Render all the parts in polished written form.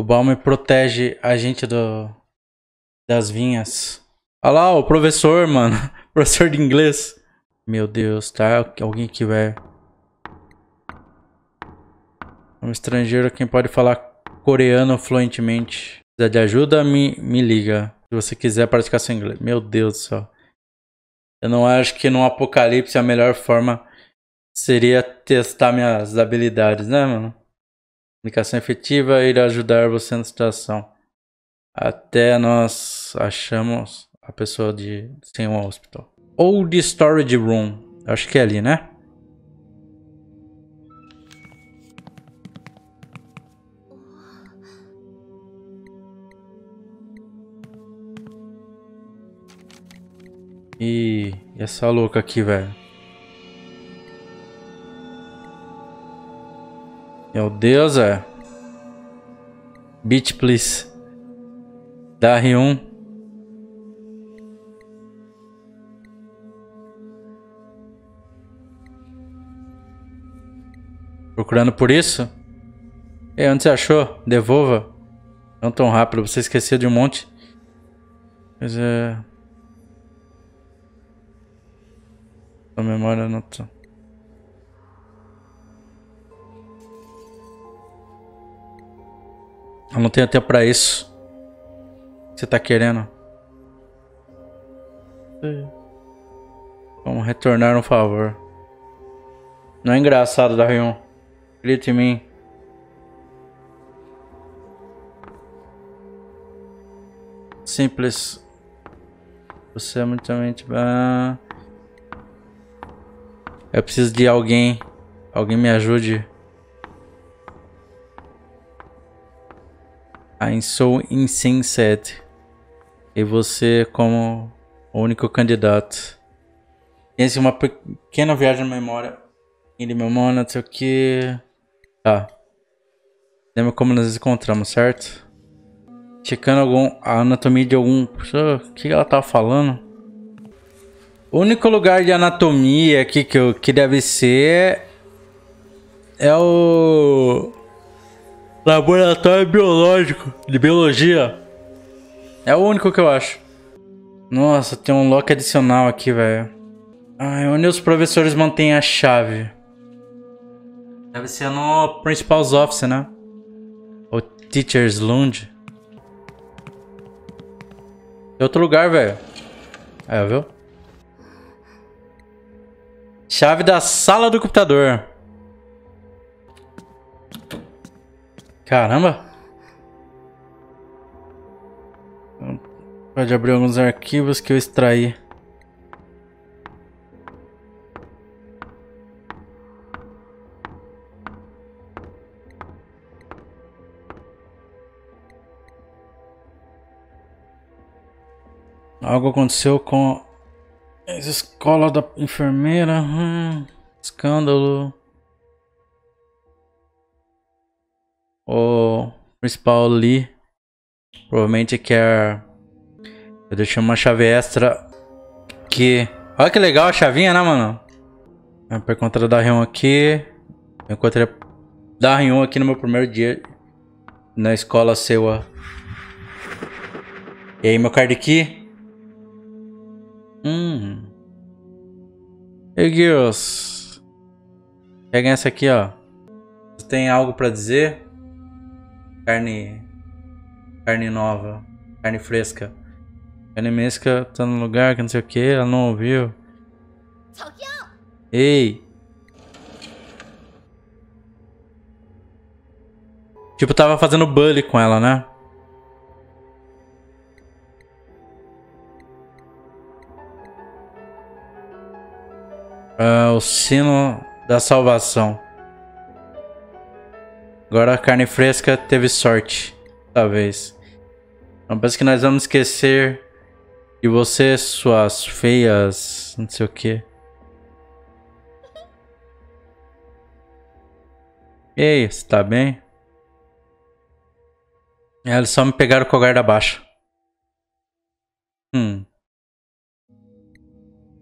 O Balmer protege a gente das vinhas. Olha lá, o professor, mano. Professor de inglês. Meu Deus, tá? Alguém que vai... Um estrangeiro, quem pode falar coreano fluentemente. Se quiser de ajuda, me liga. Se você quiser praticar seu inglês. Meu Deus do céu. Eu não acho que num apocalipse a melhor forma seria testar minhas habilidades, né, mano? Comunicação efetiva irá ajudar você na situação. Até nós achamos a pessoa de sem um hospital. Ou de storage room. Acho que é ali, né? E essa louca aqui, velho. Meu Deus, é. Beat, please. Daryon. Procurando por isso? Ei, onde você achou? Devolva. Não tão rápido, você esqueceu de um monte. Mas é... A memória não tá. Eu não tenho tempo pra isso. O que você tá querendo? Vamos retornar um favor. Não é engraçado, Daryon. Grita em mim. Simples. Você é muito bem. Eu preciso de alguém. Alguém me ajude. I sou insensate. E você como o único candidato. Pense uma pequena viagem na memória. Ele me manda, não sei o que. Tá. Lembra como nós nos encontramos, certo? Checando a anatomia de algum... O que ela tava falando? O único lugar de anatomia aqui que deve ser é o laboratório biológico de biologia. É o único que eu acho. Nossa, tem um lock adicional aqui, velho. Ai, onde os professores mantêm a chave? Deve ser no Principal's Office, né? O Teacher's Lounge. É outro lugar, velho. É, viu? Chave da sala do computador. Caramba. Pode abrir alguns arquivos que eu extraí. Algo aconteceu com... Escola da enfermeira. Escândalo. O principal Lee provavelmente quer. Eu deixei uma chave extra. Que. Olha que legal a chavinha, né, mano? Eu encontrei Daryon aqui. Eu encontrei Daryon aqui no meu primeiro dia na escola Sewa. E aí, meu card key? Hey girls. Peguem essa aqui, ó. Você tem algo pra dizer? Carne nova. Carne fresca. Carne mesca tá no lugar que não sei o que. Ela não ouviu. Ei. Tipo, tava fazendo bullying com ela, né? O sino da salvação. Agora a carne fresca teve sorte. Talvez. Não pense que nós vamos esquecer de você, suas feias. Não sei o que. Ei, você tá bem? É, eles só me pegaram com a guarda baixa.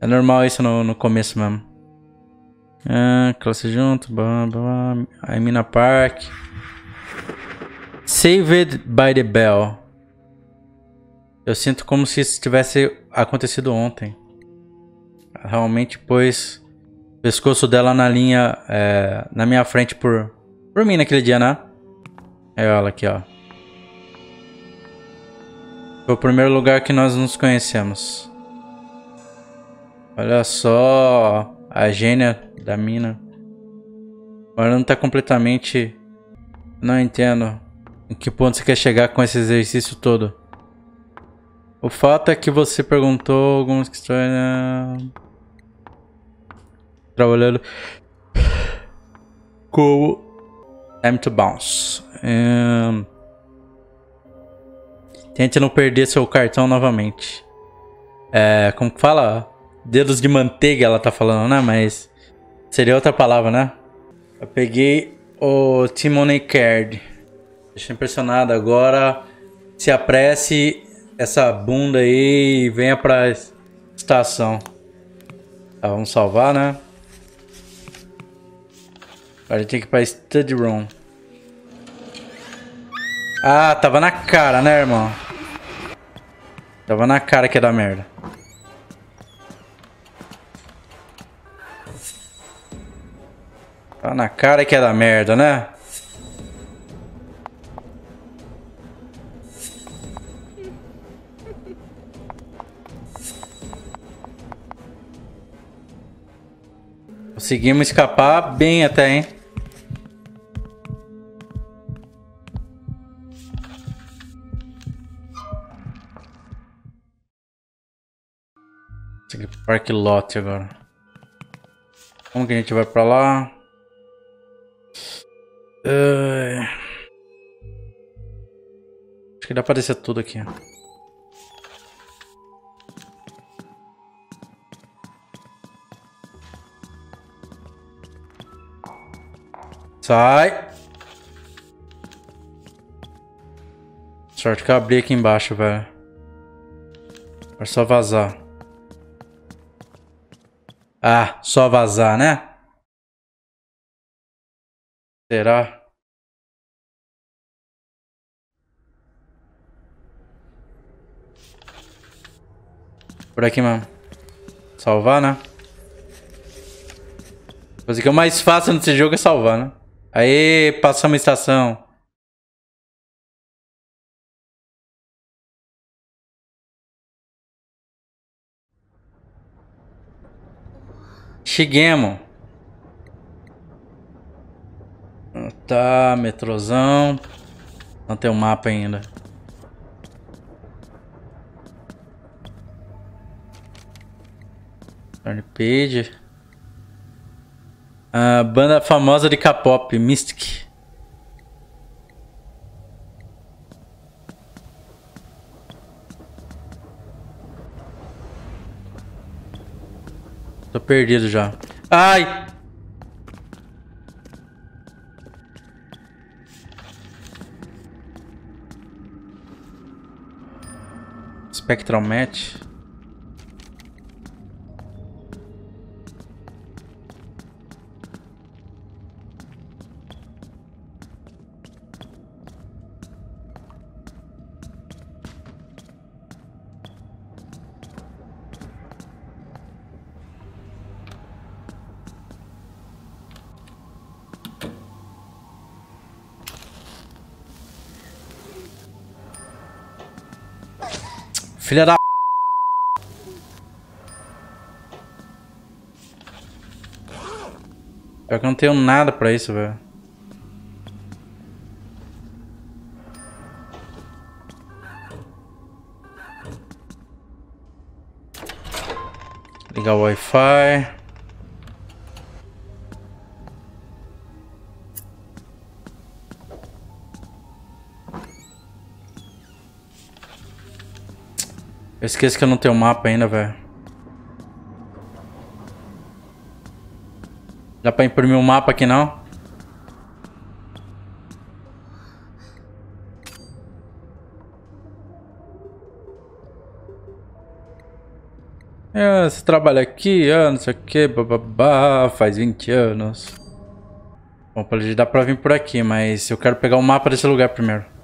É normal isso no começo mesmo. Classe junto, blá blá blá. Aí Mina Park. Saved by the Bell. Eu sinto como se isso tivesse acontecido ontem. Realmente pôs o pescoço dela na linha, na minha frente por mim naquele dia, né? É ela aqui, ó. Foi o primeiro lugar que nós nos conhecemos. Olha só a gênia da Mina. Agora não tá completamente... Não entendo em que ponto você quer chegar com esse exercício todo. O fato é que você perguntou algumas questões... Trabalhando... Como... Time to bounce. Tente não perder seu cartão novamente. Como que fala? Dedos de manteiga ela tá falando, né? Mas... Seria outra palavra, né? Eu peguei o Timony Card. Deixei impressionado. Agora se apresse essa bunda aí e venha pra estação. Tá, vamos salvar, né? Agora a gente tem que ir pra Study Room. Ah, tava na cara, né, irmão? Tava na cara que ia dar merda. Tá na cara que é da merda, né? Conseguimos escapar bem até, hein? Esse aqui é o Parque Lot agora. Como que a gente vai pra lá? Acho que dá pra descer tudo aqui. Sai! Sorte que eu abri aqui embaixo, velho. É só vazar. Ah, só vazar, né? Será? Por aqui mesmo. Salvar, né? Coisa que é o mais fácil nesse jogo é salvar, né? Aê, passamos a estação. Cheguemos. Tá, metrozão. Não tem o mapa ainda. Page. A banda famosa de K-pop, Mystic. Tô perdido já. Ai! Spectral Match. Filha da... Pior que eu não tenho nada pra isso, velho. Ligar o Wi-Fi. Eu esqueço que eu não tenho mapa ainda, velho. Dá pra imprimir um mapa aqui, não? Você trabalha aqui, não sei o que, bababá, faz 20 anos. Bom, dá pra vir por aqui, mas eu quero pegar o mapa desse lugar primeiro.